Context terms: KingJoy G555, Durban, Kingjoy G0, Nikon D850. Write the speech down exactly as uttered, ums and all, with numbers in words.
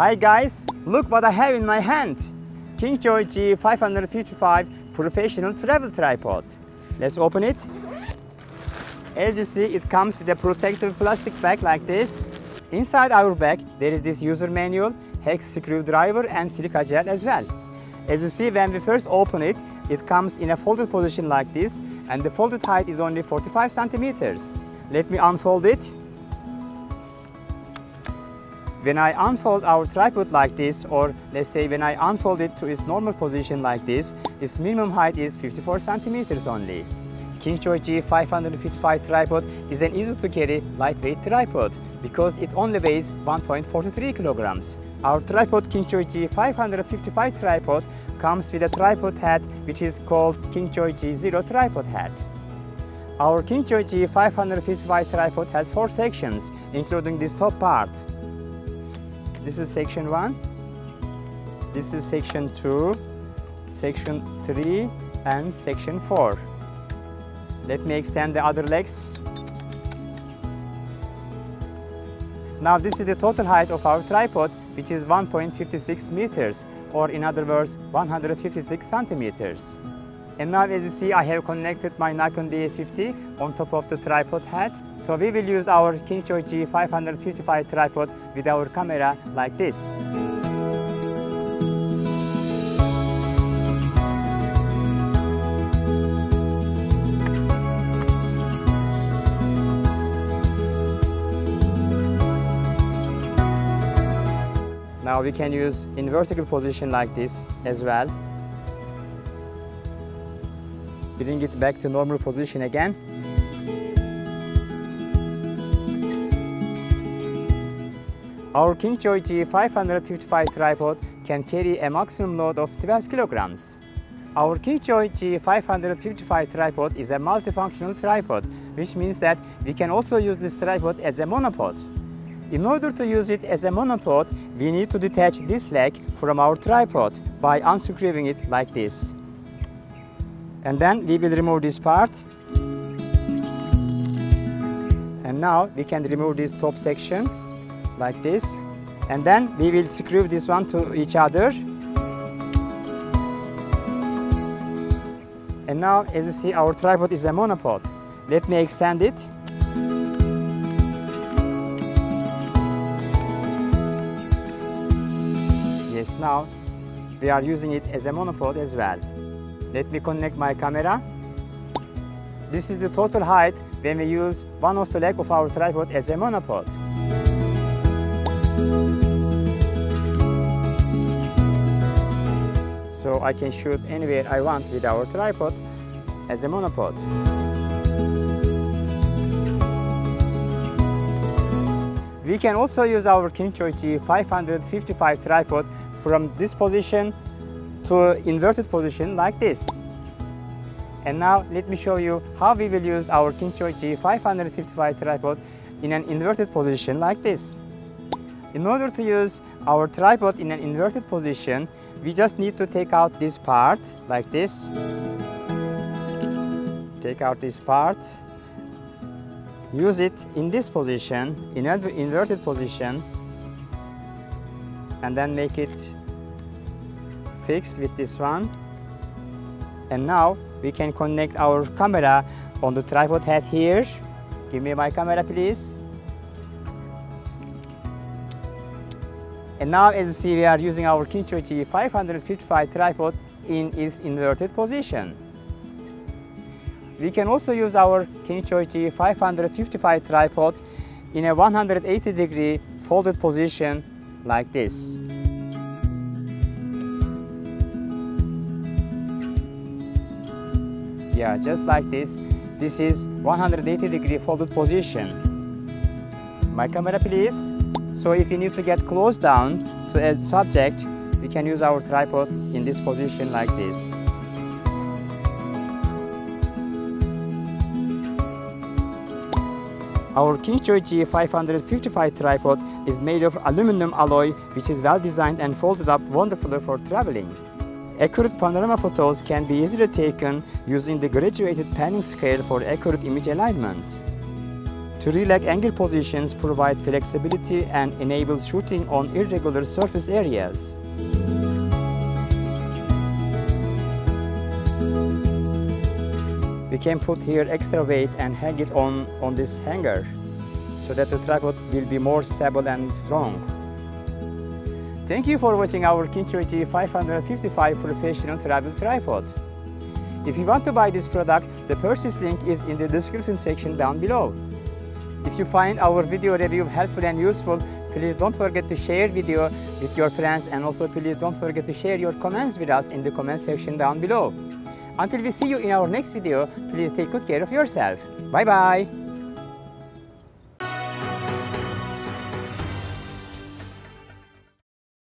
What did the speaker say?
Hi guys, look what I have in my hand. KingJoy G five fifty-five Professional Travel Tripod. Let's open it. As you see, it comes with a protective plastic bag like this. Inside our bag, there is this user manual, hex screwdriver and silica gel as well. As you see, when we first open it, it comes in a folded position like this, and the folded height is only forty-five centimeters. Let me unfold it. When I unfold our tripod like this, or let's say when I unfold it to its normal position like this, its minimum height is fifty-four centimeters only. KingJoy G five fifty-five tripod is an easy to carry lightweight tripod because it only weighs one point four three kilograms. Our tripod KingJoy G five fifty-five tripod comes with a tripod head which is called KingJoy G zero tripod head. Our KingJoy G five fifty-five tripod has four sections, including this top part. This is section one, this is section two, section three and section four. Let me extend the other legs. Now this is the total height of our tripod, which is one point five six meters, or in other words one hundred fifty-six centimeters. And now, as you see, I have connected my Nikon D eight fifty on top of the tripod head. So we will use our KingJoy G five fifty-five tripod with our camera like this. Now we can use in vertical position like this as well. Bring it back to normal position again. Our KingJoy G five fifty-five tripod can carry a maximum load of twelve kilograms. Our KingJoy G five fifty-five tripod is a multifunctional tripod, which means that we can also use this tripod as a monopod. In order to use it as a monopod, we need to detach this leg from our tripod by unscrewing it like this. And then we will remove this part. And now we can remove this top section like this. And then we will screw this one to each other. And now, as you see, our tripod is a monopod. Let me extend it. Yes, now we are using it as a monopod as well. Let me connect my camera. This is the total height when we use one of the legs of our tripod as a monopod. So I can shoot anywhere I want with our tripod as a monopod. We can also use our KingJoy G five fifty-five tripod from this position to inverted position like this. And now let me show you how we will use our KingJoy G five fifty-five tripod in an inverted position like this. In order to use our tripod in an inverted position, we just need to take out this part like this. Take out this part. Use it in this position, in an inverted position, and then make it fixed with this one. And now we can connect our camera on the tripod head here. Give me my camera, please. And now, as you see, we are using our KingJoy G five fifty-five tripod in its inverted position. We can also use our KingJoy G five fifty-five tripod in a one hundred eighty degree folded position like this. Yeah, just like this. This is one hundred eighty degree folded position. My camera, please. So if you need to get close down to a subject, we can use our tripod in this position like this. Our KingJoy G five fifty-five tripod is made of aluminum alloy, which is well designed and folded up wonderfully for traveling. Accurate panorama photos can be easily taken using the graduated panning scale for accurate image alignment. To relax angle positions provide flexibility and enables shooting on irregular surface areas. We can put here extra weight and hang it on, on this hanger so that the tripod will be more stable and strong. Thank you for watching our KingJoy G five fifty-five professional travel tripod. If you want to buy this product, the purchase link is in the description section down below. If you find our video review helpful and useful, please don't forget to share video with your friends, and also please don't forget to share your comments with us in the comment section down below. Until we see you in our next video, please take good care of yourself. Bye bye.